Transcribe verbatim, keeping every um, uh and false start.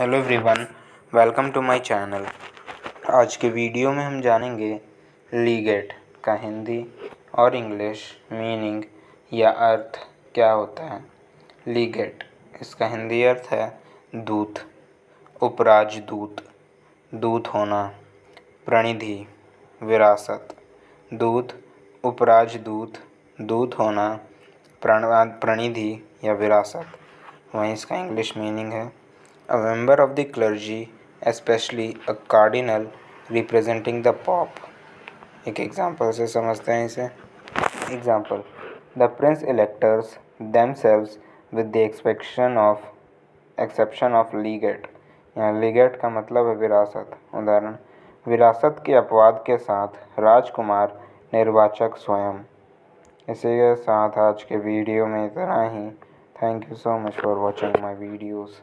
Hello everyone, welcome to my channel. आज के video में हम जानेंगे लीगेट का हिंदी और इंग्लिश मीनिंग या अर्थ क्या होता है। लीगेट, इसका हिंदी अर्थ है दूत, उपराजदूत, दूत होना, प्रणिधि, विरासत। दूत, उपराजदूत, दूत होना, प्रणिधि या विरासत, वहीं इसका इंग्लिश मीनिंग है A member of the clergy, especially a cardinal representing the Pope। एक एग्जाम्पल से समझते हैं इसे। Example, The prince electors themselves with the exception of exception of legate। यहाँ legate का मतलब है विरासत। उदाहरण, विरासत के अपवाद के साथ राजकुमार निर्वाचक स्वयं। इसी के साथ आज के वीडियो में इतना ही। Thank you so much for watching my videos.